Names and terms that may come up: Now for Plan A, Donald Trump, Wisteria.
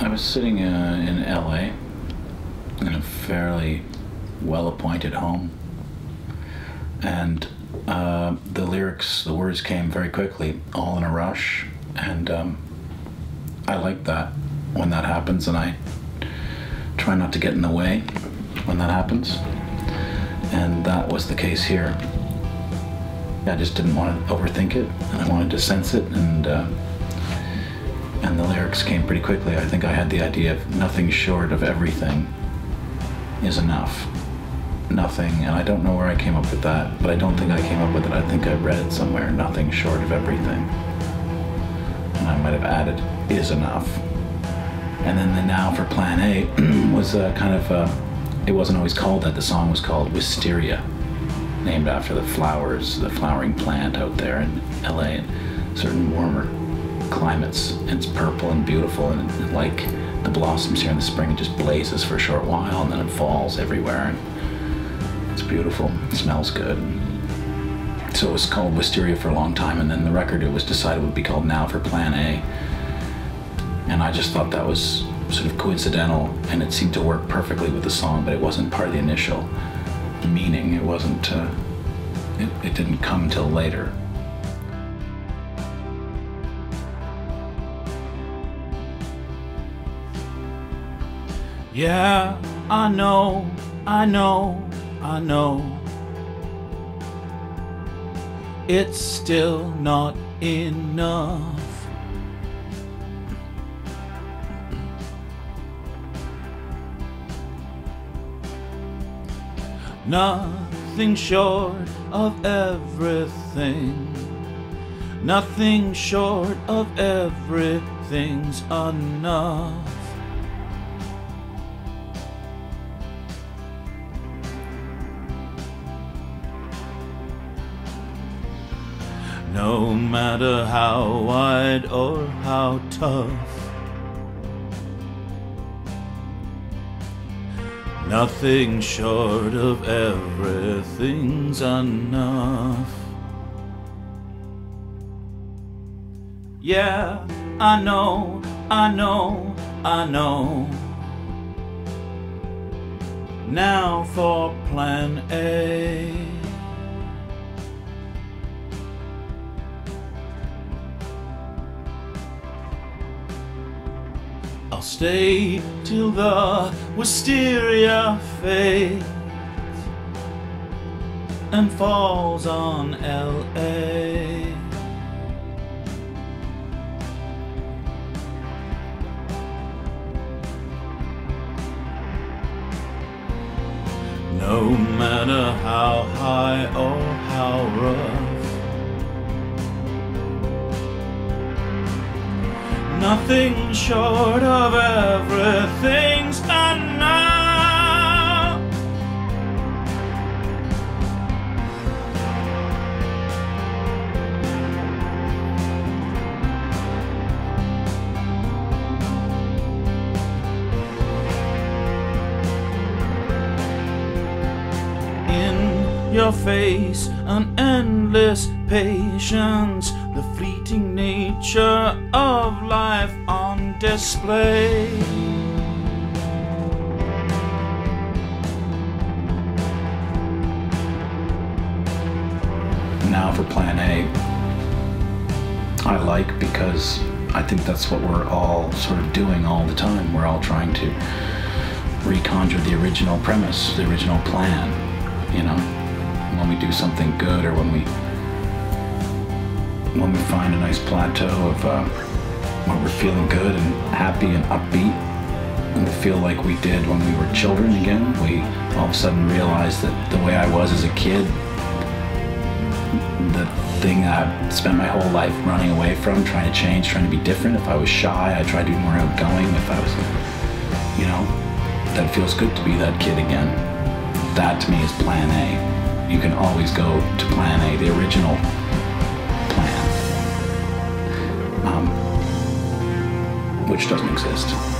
I was sitting in LA in a fairly well-appointed home, and the words came very quickly, all in a rush, and I like that when that happens, and I try not to get in the way when that happens, and that was the case here. I just didn't want to overthink it, and I wanted to sense it, and the lyrics came pretty quickly. I think I had the idea of nothing short of everything is enough. Nothing, and I don't know where I came up with that, but I don't think I came up with it. I think I read it somewhere, nothing short of everything. And I might have added, is enough. And then the Now for Plan A was it wasn't always called that. The song was called Wisteria, named after the flowering plant out there in LA in certain warmer climates. It's purple and beautiful, and like the blossoms here in the spring, it just blazes for a short while, and then it falls everywhere. And it's beautiful, it smells good. So it was called Wisteria for a long time, and then the record, it was decided, would be called Now for Plan A. And I just thought that was sort of coincidental, and it seemed to work perfectly with the song, but it wasn't part of the initial meaning. It wasn't, it didn't come till later. Yeah, I know. It's still not enough. Nothing short of everything. Nothing short of everything's enough. No matter how wide or how tough, nothing short of everything's enough. Yeah, I know. Now for Plan A. I'll stay till the wisteria fades and falls on LA. No matter how high or how rough, nothing short of everything's enough. In your face, an endless patience, the fleeting nature of life on display. Now for Plan A, I like, because I think that's what we're all sort of doing all the time. We're all trying to reconjure the original premise, the original plan, you know? When we do something good, or when we find a nice plateau of when we're feeling good and happy and upbeat, and we feel like we did when we were children again, we all of a sudden realize that the way I was as a kid, the thing I spent my whole life running away from, trying to change, trying to be different. If I was shy, I tried to be more outgoing. If I was, you know, that feels good to be that kid again. That to me is Plan A. You can always go to Plan A, the original plan, which doesn't exist.